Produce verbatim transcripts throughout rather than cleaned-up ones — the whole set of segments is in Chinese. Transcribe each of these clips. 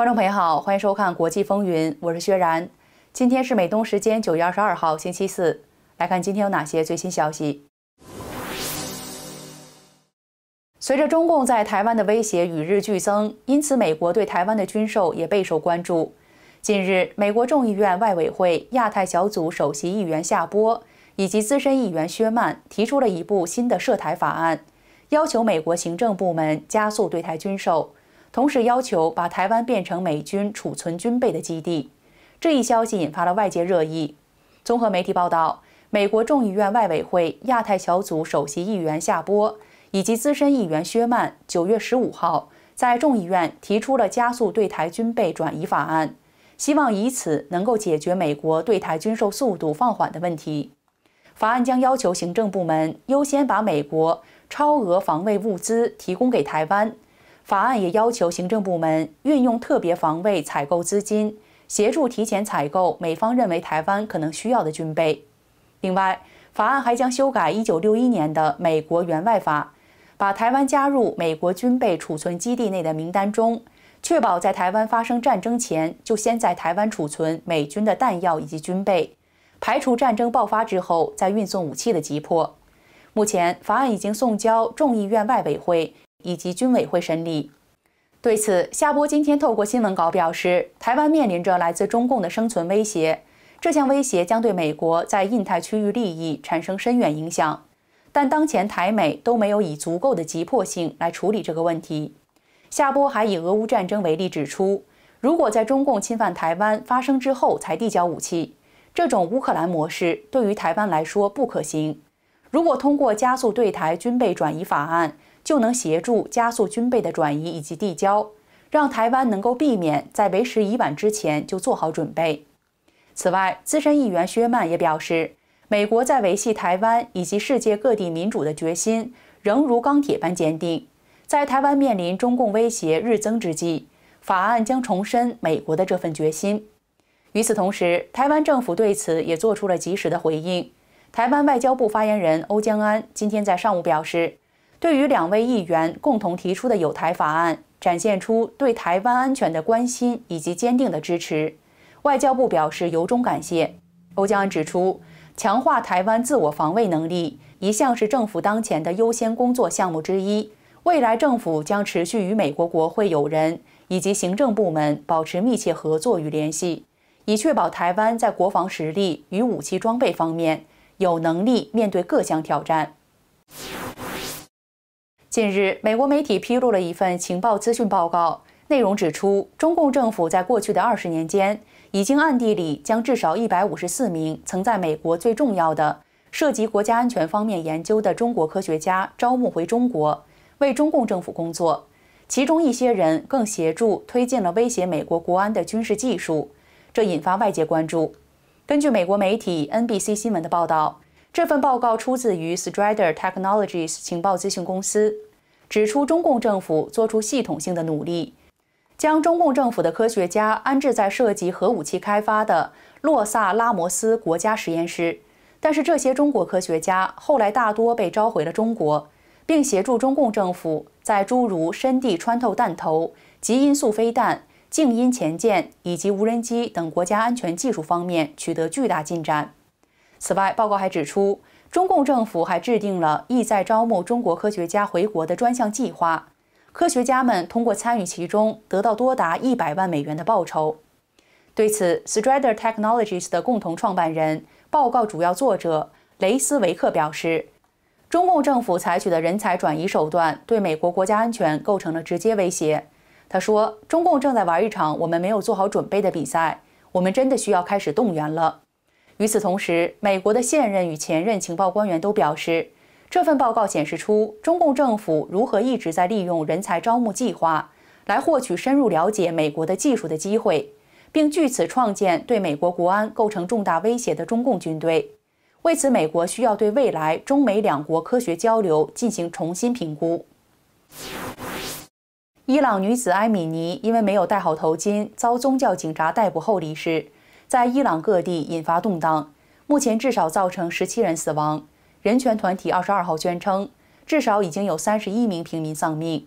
观众朋友好，欢迎收看《国际风云》，我是薛然。今天是美东时间九月二十二号，星期四。来看今天有哪些最新消息。随着中共在台湾的威胁与日俱增，因此美国对台湾的军售也备受关注。近日，美国众议院外委会亚太小组首席议员夏波以及资深议员薛曼提出了一部新的涉台法案，要求美国行政部门加速对台军售。 同时要求把台湾变成美军储存军备的基地，这一消息引发了外界热议。综合媒体报道，美国众议院外委会亚太小组首席议员夏波以及资深议员薛曼九月十五号在众议院提出了加速对台军备转移法案，希望以此能够解决美国对台军售速度放缓的问题。法案将要求行政部门优先把美国超额防卫物资提供给台湾。 法案也要求行政部门运用特别防卫采购资金，协助提前采购美方认为台湾可能需要的军备。另外，法案还将修改一九六一年的美国援外法，把台湾加入美国军备储存基地内的名单中，确保在台湾发生战争前就先在台湾储存美军的弹药以及军备，排除战争爆发之后再运送武器的急迫。目前，法案已经送交众议院外委会 以及军委会审理。对此，夏波今天透过新闻稿表示，台湾面临着来自中共的生存威胁，这项威胁将对美国在印太区域利益产生深远影响。但当前台美都没有以足够的急迫性来处理这个问题。夏波还以俄乌战争为例指出，如果在中共侵犯台湾发生之后才递交武器，这种乌克兰模式对于台湾来说不可行。如果通过加速对台军备转移法案， 就能协助加速军备的转移以及递交，让台湾能够避免在为时已晚之前就做好准备。此外，资深议员薛曼也表示，美国在维系台湾以及世界各地民主的决心仍如钢铁般坚定。在台湾面临中共威胁日增之际，法案将重申美国的这份决心。与此同时，台湾政府对此也做出了及时的回应。台湾外交部发言人欧江安今天在上午表示， 对于两位议员共同提出的友台法案，展现出对台湾安全的关心以及坚定的支持，外交部表示由衷感谢。欧江安指出，强化台湾自我防卫能力一向是政府当前的优先工作项目之一，未来政府将持续与美国国会友人以及行政部门保持密切合作与联系，以确保台湾在国防实力与武器装备方面有能力面对各项挑战。 近日，美国媒体披露了一份情报资讯报告，内容指出，中共政府在过去的二十年间，已经暗地里将至少一百五十四名曾在美国最重要的涉及国家安全方面研究的中国科学家招募回中国，为中共政府工作。其中一些人更协助推进了威胁美国国安的军事技术，这引发外界关注。根据美国媒体 N B C 新闻的报道， 这份报告出自于 Strider Technologies 情报咨询公司，指出中共政府做出系统性的努力，将中共政府的科学家安置在涉及核武器开发的洛萨拉摩斯国家实验室。但是这些中国科学家后来大多被召回了中国，并协助中共政府在诸如深地穿透弹头、极音速飞弹、静音潜舰以及无人机等国家安全技术方面取得巨大进展。 此外，报告还指出，中共政府还制定了意在招募中国科学家回国的专项计划，科学家们通过参与其中得到多达一百万美元的报酬。对此 ，Strider Technologies 的共同创办人、报告主要作者雷斯维克表示，中共政府采取的人才转移手段对美国国家安全构成了直接威胁。他说：“中共正在玩一场我们没有做好准备的比赛，我们真的需要开始动员了。” 与此同时，美国的现任与前任情报官员都表示，这份报告显示出中共政府如何一直在利用人才招募计划来获取深入了解美国的技术的机会，并据此创建对美国国安构成重大威胁的中共军队。为此，美国需要对未来中美两国科学交流进行重新评估。伊朗女子埃米尼因为没有戴好头巾，遭宗教警察逮捕后离世， 在伊朗各地引发动荡，目前至少造成十七人死亡。人权团体二十二号宣称，至少已经有三十一名平民丧命。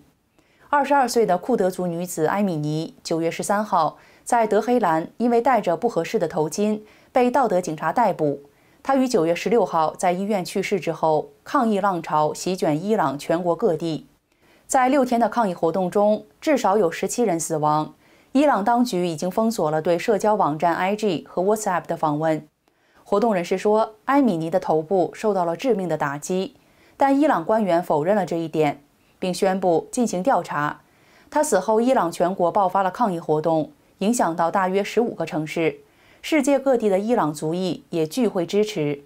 二十二岁的库德族女子埃米尼，九月十三号在德黑兰因为戴着不合适的头巾被道德警察逮捕。她于九月十六号在医院去世之后，抗议浪潮席卷伊朗全国各地。在六天的抗议活动中，至少有十七人死亡。伊朗当局已经封锁了对社交网站 I G 和 WhatsApp 的访问。活动人士说，埃米尼的头部受到了致命的打击，但伊朗官员否认了这一点，并宣布进行调查。他死后，伊朗全国爆发了抗议活动，影响到大约十五个城市。世界各地的伊朗族裔也聚会支持。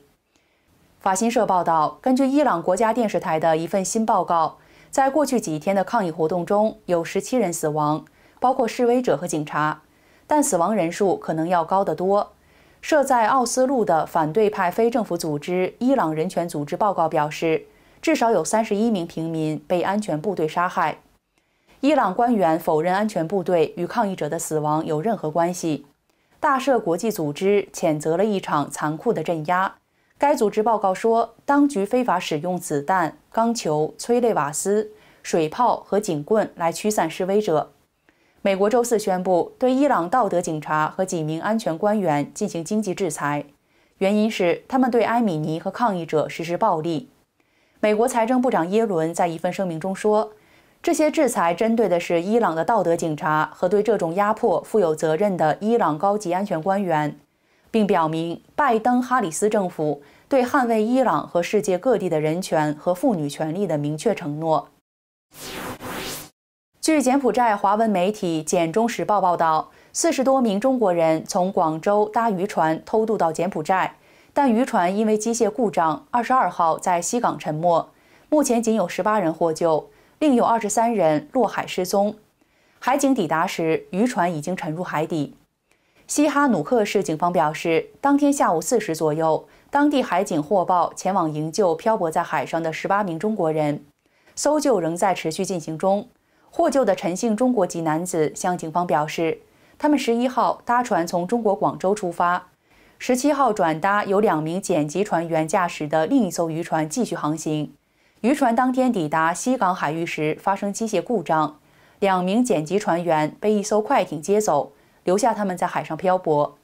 法新社报道，根据伊朗国家电视台的一份新报告，在过去几天的抗议活动中，有十七人死亡，包括示威者和警察，但死亡人数可能要高得多。设在奥斯陆的反对派非政府组织伊朗人权组织报告表示，至少有三十一名平民被安全部队杀害。伊朗官员否认安全部队与抗议者的死亡有任何关系。大赦国际组织谴责了一场残酷的镇压。该组织报告说，当局非法使用子弹、钢球、催泪瓦斯、水炮和警棍来驱散示威者。美国周四宣布对伊朗道德警察和几名安全官员进行经济制裁，原因是他们对埃米尼和抗议者实施暴力。美国财政部长耶伦在一份声明中说，这些制裁针对的是伊朗的道德警察和对这种压迫负有责任的伊朗高级安全官员，并表明拜登哈里斯政府对捍卫伊朗和世界各地的人权和妇女权利的明确承诺。据柬埔寨华文媒体《柬中时报》报道，四十多名中国人从广州搭渔船偷渡到柬埔寨。但渔船因为机械故障，二十二号在西港沉没，目前仅有十八人获救，另有二十三人落海失踪。海警抵达时，渔船已经沉入海底。西哈努克市警方表示，当天下午四时左右，当地海警获报前往营救漂泊在海上的十八名中国人，搜救仍在持续进行中。获救的陈姓中国籍男子向警方表示，他们十一号搭船从中国广州出发。十七号转搭由两名柬籍船员驾驶的另一艘渔船继续航行。渔船当天抵达西港海域时发生机械故障，两名柬籍船员被一艘快艇接走，留下他们在海上漂泊。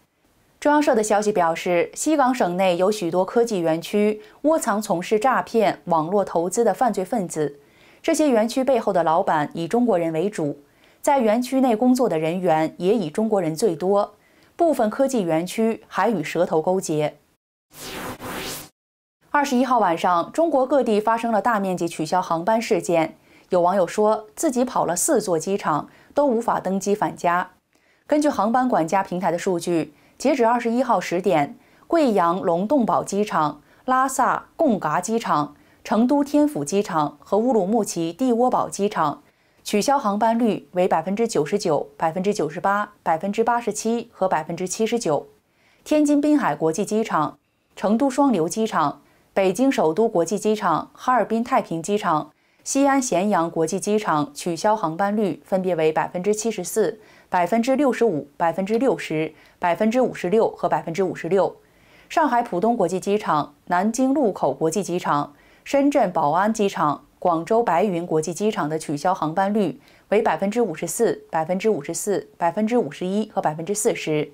中央社的消息表示，西港省内有许多科技园区窝藏从事诈骗、网络投资的犯罪分子，这些园区背后的老板以中国人为主，在园区内工作的人员也以中国人最多。部分科技园区还与蛇头勾结。二十一号晚上，中国各地发生了大面积取消航班事件。有网友说自己跑了四座机场都无法登机返家。根据航班管家平台的数据，截止二十一号十点，贵阳龙洞堡机场、拉萨贡嘎机场、成都天府机场和乌鲁木齐帝窝堡机场。取消航班率为百分之九十九、百分之九十八、百分之八十七和百分之七十九。天津滨海国际机场、成都双流机场、北京首都国际机场、哈尔滨太平机场、西安咸阳国际机场取消航班率分别为百分之七十四、百分之六十五、百分之六十、百分之五十六和百分之五十六。上海浦东国际机场、南京禄口国际机场、深圳宝安机场。广州白云国际机场的取消航班率为百分之五十四、百分之五十四、百分之五十一和百分之四十。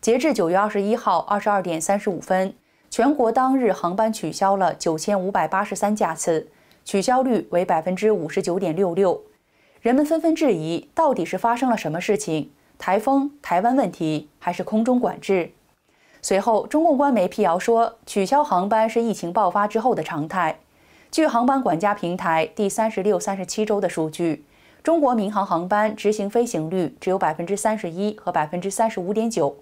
截至九月二十一号二十二点三十五分，全国当日航班取消了九千五百八十三架次，取消率为百分之五十九点六六。人们纷纷质疑，到底是发生了什么事情？台风、台湾问题，还是空中管制？随后，中共官媒辟谣说，取消航班是疫情爆发之后的常态。据航班管家平台第三十六、三十七周的数据，中国民航航班执行飞行率只有百分之三十一和百分之三十五点九。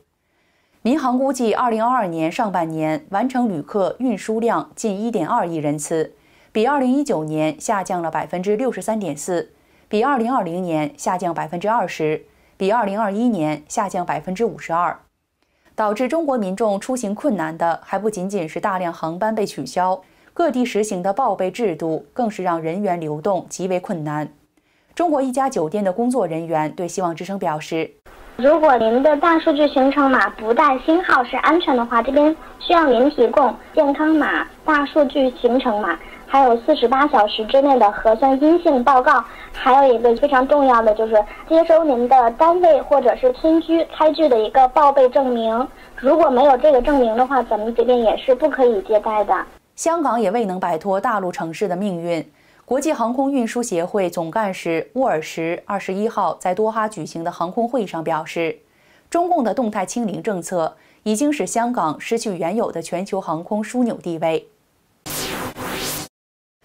民航估计，二零二二年上半年完成旅客运输量近一点二亿人次，比二零一九年下降了百分之六十三点四，比二零二零年下降百分之二十，比二零二一年下降百分之五十二。导致中国民众出行困难的，还不仅仅是大量航班被取消。各地实行的报备制度更是让人员流动极为困难。中国一家酒店的工作人员对希望之声表示，如果您的大数据行程码不带星号是安全的话，这边需要您提供健康码、大数据行程码还有四十八小时之内的核酸阴性报告，还有一个非常重要的就是接收您的单位或者是村居开具的一个报备证明。如果没有这个证明的话，咱们这边也是不可以接待的。香港也未能摆脱大陆城市的命运。 国际航空运输协会总干事沃尔什二十一号在多哈举行的航空会上表示，中共的动态清零政策已经使香港失去原有的全球航空枢纽地位。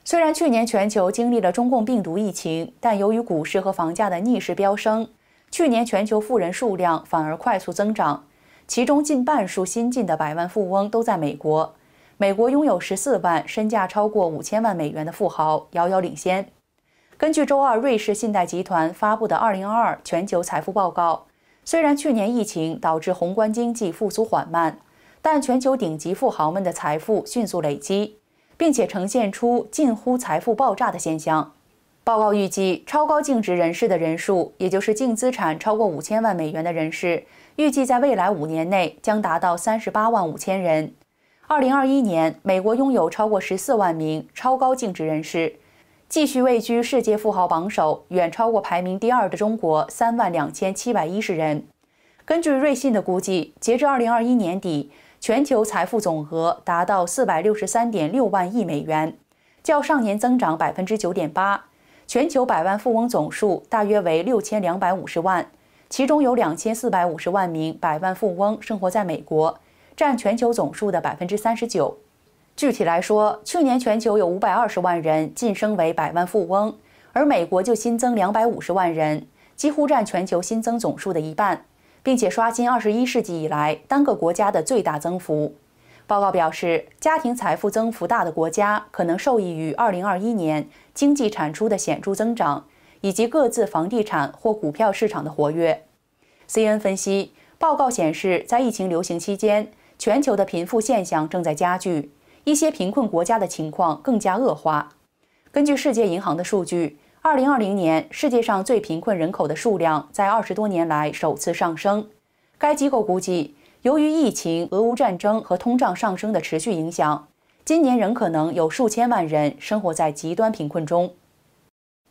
虽然去年全球经历了中共病毒疫情，但由于股市和房价的逆势飙升，去年全球富人数量反而快速增长，其中近半数新晋的百万富翁都在美国。 美国拥有十四万身价超过 五千 万美元的富豪遥遥领先。根据周二瑞士信贷集团发布的二零二二全球财富报告，虽然去年疫情导致宏观经济复苏缓慢，但全球顶级富豪们的财富迅速累积，并且呈现出近乎财富爆炸的现象。报告预计，超高净值人士的人数，也就是净资产超过 五千 万美元的人士，预计在未来五年内将达到三十八万五千人。 二零二一年，美国拥有超过十四万名超高净值人士，继续位居世界富豪榜首，远超过排名第二的中国三万两千七百一十人。根据瑞信的估计，截至二零二一年底，全球财富总额达到 四百六十三点六 万亿美元，较上年增长 百分之九点八。全球百万富翁总数大约为 六千两百五十 万，其中有 两千四百五十 万名百万富翁生活在美国。 占全球总数的 百分之三十九。具体来说，去年全球有五百二十万人晋升为百万富翁，而美国就新增两百五十万人，几乎占全球新增总数的一半，并且刷新二十一世纪以来单个国家的最大增幅。报告表示，家庭财富增幅大的国家可能受益于二零二一年经济产出的显著增长，以及各自房地产或股票市场的活跃。C N 分析，报告显示，在疫情流行期间， 全球的贫富现象正在加剧，一些贫困国家的情况更加恶化。根据世界银行的数据， 二零二零年世界上最贫困人口的数量在二十多年来首次上升。该机构估计，由于疫情、俄乌战争和通胀上升的持续影响，今年仍可能有数千万人生活在极端贫困中。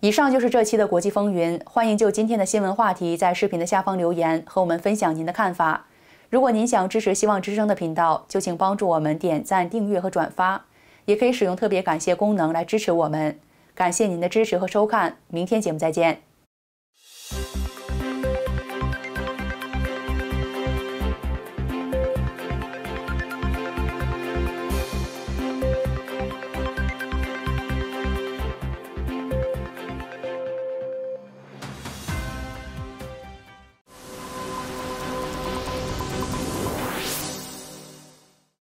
以上就是这期的国际风云，欢迎就今天的新闻话题在视频的下方留言，和我们分享您的看法。 如果您想支持希望之声的频道，就请帮助我们点赞、订阅和转发，也可以使用特别感谢功能来支持我们。感谢您的支持和收看，明天节目再见。